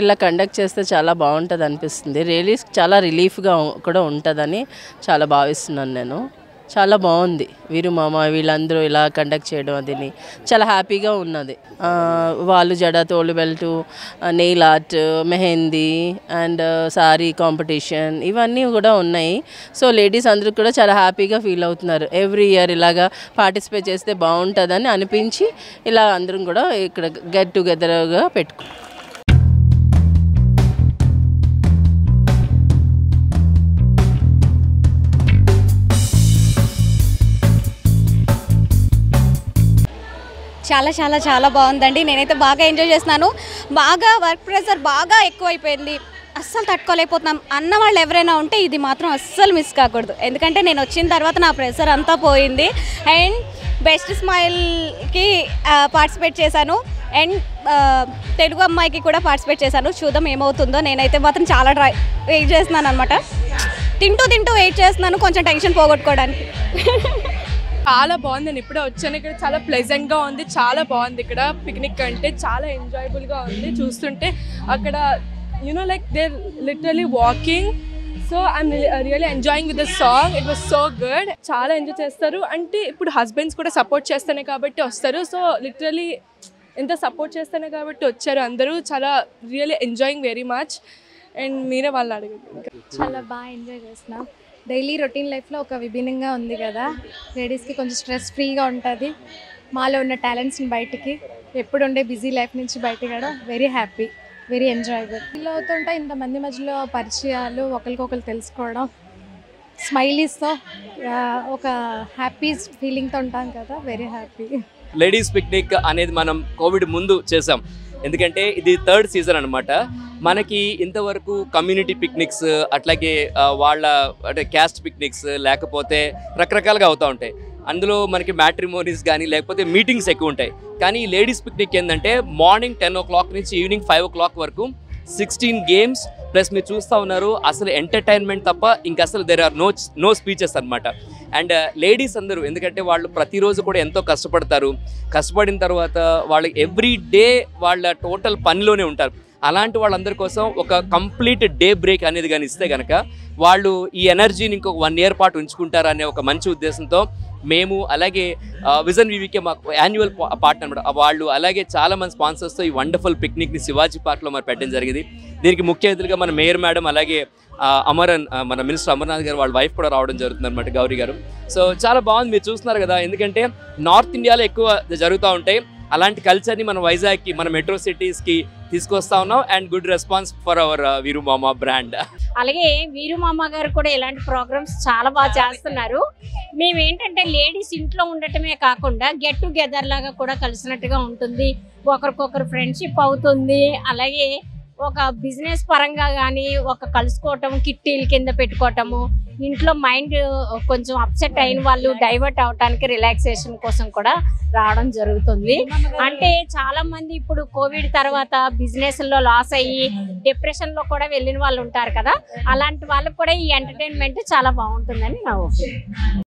ఇలా కండక్ట్ చేస్తే చాలా బాగుంటది అనిపిస్తుంది. రియల్లీ చాలా రిలీఫ్ గా కూడా ఉంటదని చాలా భావిస్తున్నాను నేను. చాలా బాగుంది వీరు మామ వీళ్ళందరూ ఇలా కండక్ట్ చేయడం అదిని చాలా హ్యాపీగా ఉన్నది. వాళ్ళు జడ తోలు belt nail art mehndi and sari competition ఇవన్నీ కూడా ఉన్నాయి. సో లేడీస్ అందరూ కూడా చాలా హ్యాపీగా ఫీల్ అవుతున్నారు. ఎవ్రీ ఇయర్ ఇలాగా పార్టిసిపేట్ చేస్తే బాగుంటుందని అనిపించి ఇలా అందరం కూడా ఇక్కడ గెట్ టుగెదర్గా పెట్టుకున్నాం. చాలా చాలా చాలా బాగుందండి. నేనైతే బాగా ఎంజాయ్ చేస్తున్నాను. బాగా వర్క్ ప్రెషర్ బాగా ఎక్కువైపోయింది, అస్సలు తట్టుకోలేకపోతున్నాం అన్న వాళ్ళు ఎవరైనా ఉంటే ఇది మాత్రం అస్సలు మిస్ కాకూడదు. ఎందుకంటే నేను వచ్చిన తర్వాత నా ప్రెషర్ అంతా పోయింది అండ్ బెస్ట్ స్మైల్కి పార్టిసిపేట్ చేశాను అండ్ తెలుగు అమ్మాయికి కూడా పార్టిసిపేట్ చేశాను. చూద్దాం ఏమవుతుందో. నేనైతే మాత్రం చాలా వెయిట్ చేస్తున్నాను అనమాట. తింటూ వెయిట్ చేస్తున్నాను కొంచెం టెన్షన్ పోగొట్టుకోవడానికి. చాలా బాగుందండి. ఇప్పుడే వచ్చాను. ఇక్కడ చాలా ప్లెజెంట్గా ఉంది, చాలా బాగుంది. ఇక్కడ పిక్నిక్ అంటే చాలా ఎంజాయబుల్గా ఉంది. చూస్తుంటే అక్కడ you know like they literally walking. So I'm really enjoying with the song. It was so good. చాలా ఎంజాయ్ చేస్తారు. అంటే ఇప్పుడు హస్బెండ్స్ కూడా సపోర్ట్ చేస్తానే కాబట్టి వస్తారు. సో లిటరలీ ఎంత సపోర్ట్ చేస్తానే కాబట్టి వచ్చారు అందరూ. చాలా really enjoying very much. And మీరే వాళ్ళని అడిగారు. చాలా బాగా ఎంజాయ్ చేస్తున్నాం. డైలీ రొటీన్ లైఫ్లో ఒక విభిన్నంగా ఉంది కదా. లేడీస్కి కొంచెం స్ట్రెస్ ఫ్రీగా ఉంటుంది. మాలో ఉన్న టాలెంట్స్ని బయటికి ఎప్పుడు ఉండే బిజీ లైఫ్ నుంచి బయటకు కూడా very happy, very enjoyable feel అవుతుంటాయి. ఇంతమంది మధ్యలో పరిచయాలు, ఒకరికొకరు తెలుసుకోవడం, స్మైలీస్తో ఒక హ్యాపీ ఫీలింగ్తో ఉంటాం కదా, వెరీ హ్యాపీ. లేడీస్ పిక్నిక్ అనేది మనం కోవిడ్ ముందు చేసాం. ఎందుకంటే ఇది 3rd సీజన్ అనమాట. మనకి ఇంతవరకు కమ్యూనిటీ పిక్నిక్స్ అట్లాగే వాళ్ళ అంటే క్యాస్ట్ పిక్నిక్స్ లేకపోతే రకరకాలుగా అవుతూ ఉంటాయి. అందులో మనకి మ్యాట్రిమోనీస్ కానీ లేకపోతే మీటింగ్స్ ఎక్కువ ఉంటాయి. కానీ లేడీస్ పిక్నిక్ ఏంటంటే మార్నింగ్ 10 o'clock నుంచి ఈవినింగ్ 5 o'clock వరకు 16 గేమ్స్ ప్లస్ మీరు చూస్తూ ఉన్నారు అసలు ఎంటర్టైన్మెంట్ తప్ప ఇంకా అసలు దేర్ ఆర్ నో స్పీచెస్ అనమాట. అండ్ లేడీస్ అందరూ ఎందుకంటే వాళ్ళు ప్రతిరోజు కూడా ఎంతో కష్టపడతారు. కష్టపడిన తర్వాత వాళ్ళు ఎవ్రీ డే వాళ్ళ టోటల్ పనిలోనే ఉంటారు. అలాంటి వాళ్ళందరి కోసం ఒక కంప్లీట్ డే బ్రేక్ అనేది కానీ ఇస్తే కనుక వాళ్ళు ఈ ఎనర్జీని ఇంకొక 1 year పాటు ఉంచుకుంటారనే ఒక మంచి ఉద్దేశంతో మేము అలాగే విజన్ వివికే మాకు యాన్యువల్ పార్ట్నర్ అనమాట వాళ్ళు. అలాగే చాలామంది స్పాన్సర్స్తో ఈ వండర్ఫుల్ పిక్నిక్ని శివాజీ పార్క్లో మరి పెట్టడం జరిగింది. దీనికి ముఖ్య అతిథులుగా మన మేయర్ మేడం అలాగే అమరన్ మన మినిస్టర్ అమర్నాథ్ గారు వాళ్ళ వైఫ్ కూడా రావడం జరుగుతుంది అనమాట, గౌరీ గారు. సో చాలా బాగుంది. మీరు చూస్తున్నారు కదా ఎందుకంటే నార్త్ ఇండియాలో ఎక్కువ జరుగుతూ ఉంటాయి. అలాంటి కల్చర్ని మన వైజాగ్కి మన మెట్రో సిటీస్కి తీసుకొస్తా ఉన్నాం. And good response for our Veerumama brand. అలాగే వీరుమామ గారు కూడా ఇలాంటి ప్రోగ్రామ్స్ చాలా బాగా చేస్తున్నారు. మేమేంటంటే లేడీస్ ఇంట్లో ఉండటమే కాకుండా గెట్ టుగెదర్ లాగా కూడా కలిసినట్టుగా ఉంటుంది. ఒకరికొకరు ఫ్రెండ్షిప్ అవుతుంది. అలాగే ఒక బిజినెస్ పరంగా కానీ ఒక కలుసుకోవటం, కిట్టీలు కింద పెట్టుకోవటము, ఇంట్లో మైండ్ కొంచెం అప్సెట్ అయిన వాళ్ళు డైవర్ట్ అవడానికి రిలాక్సేషన్ కోసం కూడా రావడం జరుగుతుంది. అంటే చాలామంది ఇప్పుడు కోవిడ్ తర్వాత బిజినెస్లో లాస్ అయ్యి డిప్రెషన్లో కూడా వెళ్ళిన వాళ్ళు ఉంటారు కదా, అలాంటి వాళ్ళకు కూడా ఈ ఎంటర్టైన్మెంట్ చాలా బాగుంటుందని నా ఒపీనియన్.